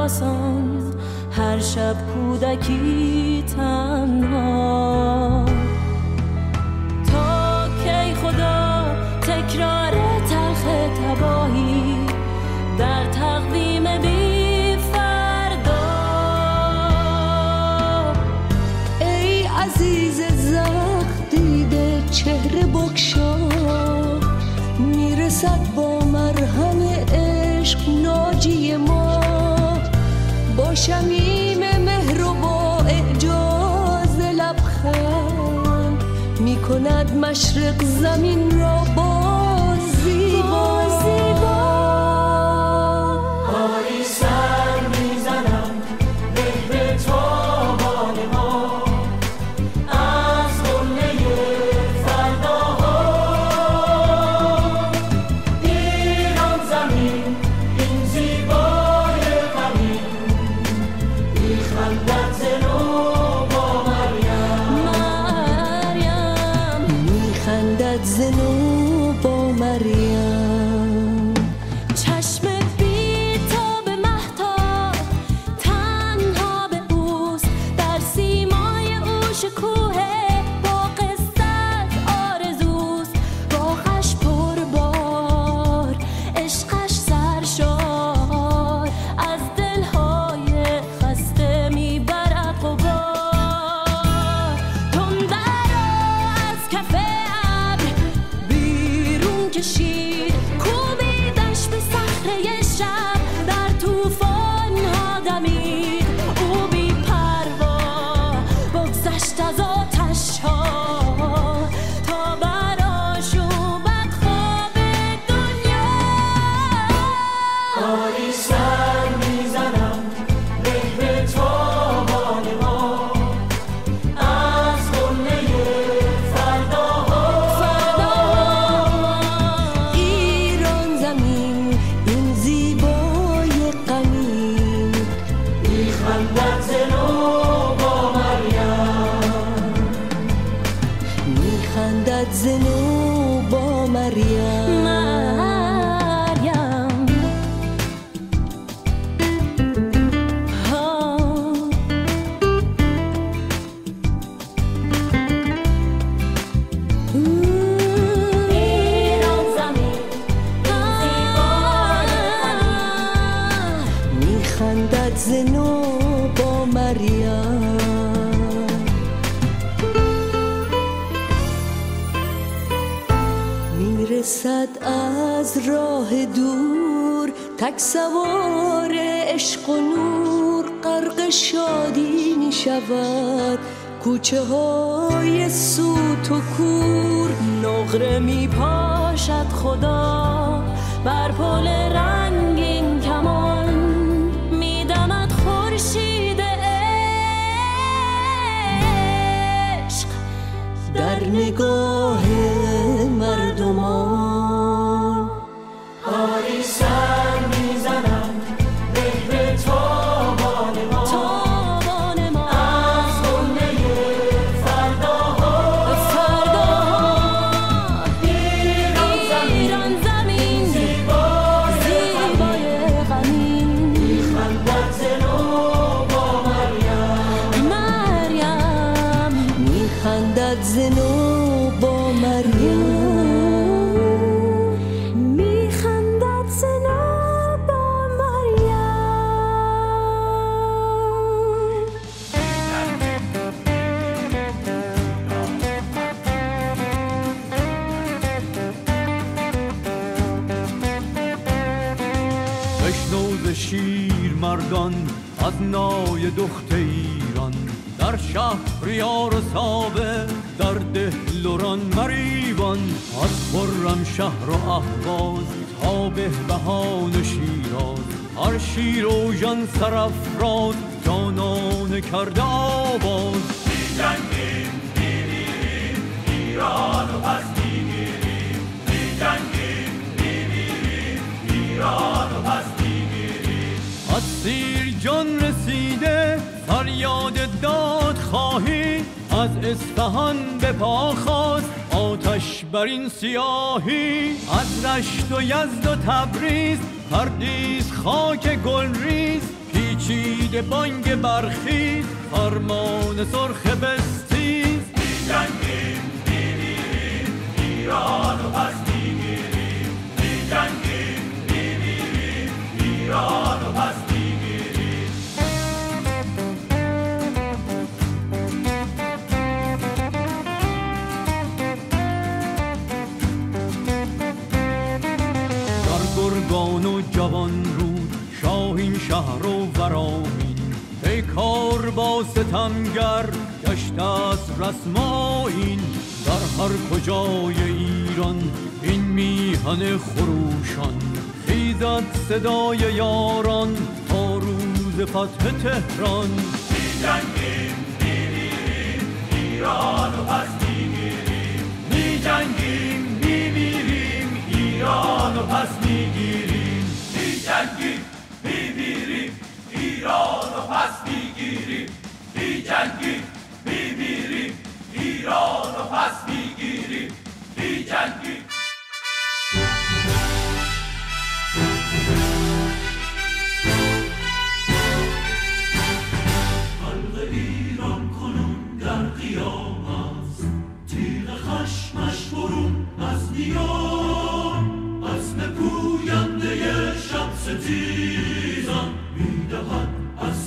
آسان، هر شب کودکی تنها. تا کی خدا تکرار تلخ تباهی در تقویم بی فردا؟ ای عزیز زخم دیده چهره بکشا، میرسد با مرهم عشق ناجی ما. با شمیم مهر و با اعجاز لبخند میکند مشرق زمین را از راه دور. تک سوار عشق و نور غرق شادی می شود، کوچه های سوت و کور نقره می پاشد. خدا بر پل رنگین کمان می دمد خورشید عشق در نگاه مردمان. از نای دخت ایران در شهریار و سابه در دهلران مریوان. از خرم شهر و اهواز تا بهبهان و شیراز، هر شیر و جان سرافراز جانانه کرده آواز. می‌جنگیم می‌میریم ایران و پس می‌گیریم، می‌جنگیم می‌میریم ایران و پس می‌گیریم. از سیر جان رسیده فریاد داد خواهی، از اصفهان به پا خواست آتش بر این سیاهی. از رشت و یزد و تبریز پردیس خاک گلریز پیچ پیچیده بانگ برخی فرمان سرخ بستیز می‌جنگیم می‌میریم ایران و پس می‌گیریم می‌جنگیم می‌میریم ایران و پس می‌گیریم در گرگان و جوان رو شاهین شهر و ورامین پیکار با ستمگر گشت از رسم آیین در هر کجای ایران این میهن خروشان خیزد صدای یاران تا روز فتح تهران می‌جنگیم می‌میریم ایران و پس می‌گیریم می‌جنگیم می‌میریم ایران و پس می‌گیریم می‌جنگیم می‌میریم ایران و پس می‌گیریم می‌جنگیم می‌میریم ایران و پس می‌گیریم می‌جنگیم خلق ایران کنون در قیام است تیغ خشمش برون از نیام عزم پوینده شمس تیزان می‌دهد از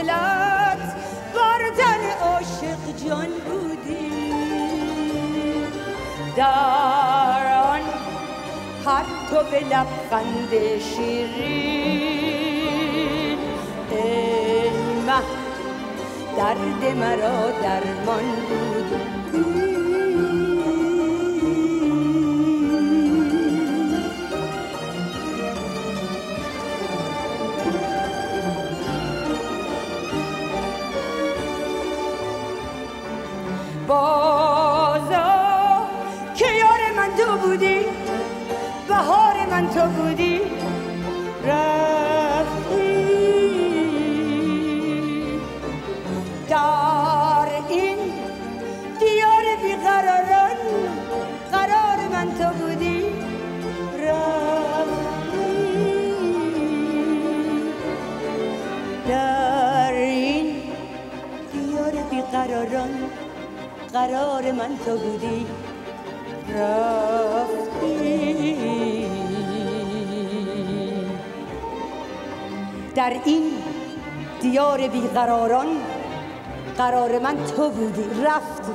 غفلت گردن عاشق جان بودی در آن هر تو به لبخند شیرین ای مه درد مرا درمان بودی بازا که یار من تو بودی بهار من تو بودی رفتی در این دیار بیقراران قرار من تو بودی رفتی در این دیار بیقراران قرار من تو بودی رفتی در این دیار بیقراران قرار من تو بودی رفتی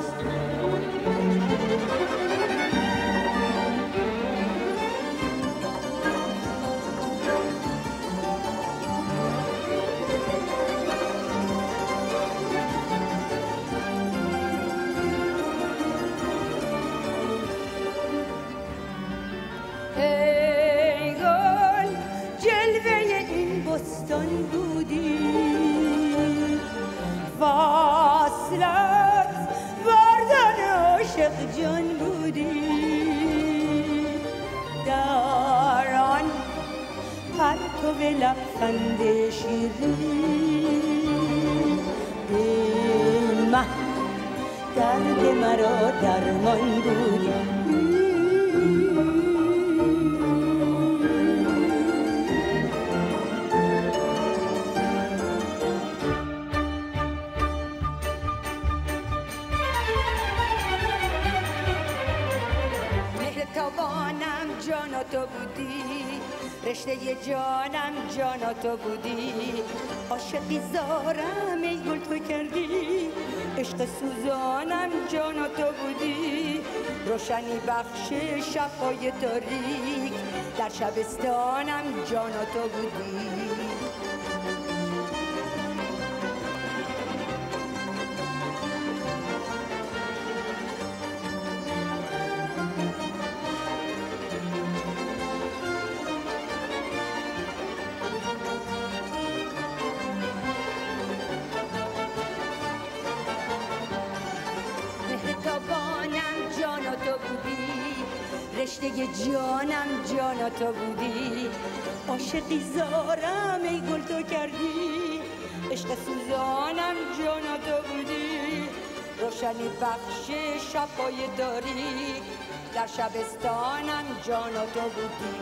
بودی وصلت وردن عاشق جان بودی در آن پرتو لبخند شیرین ای مه درد مرا درمان بودی توانم جان تو بودی رشته جانم جان تو بودی عاشقی زارم ای گل تو کردی عشق سوزانم جان تو بودی روشنی بخش شب‌های تاریک در شبستانم جان تو بودی رشته جانم جان تو بودی عاشقی زارم ای گل تو کردی عشق سوزانم جان تو بودی روشنی بخش شب‌های تاریک در شبستانم جان تو بودی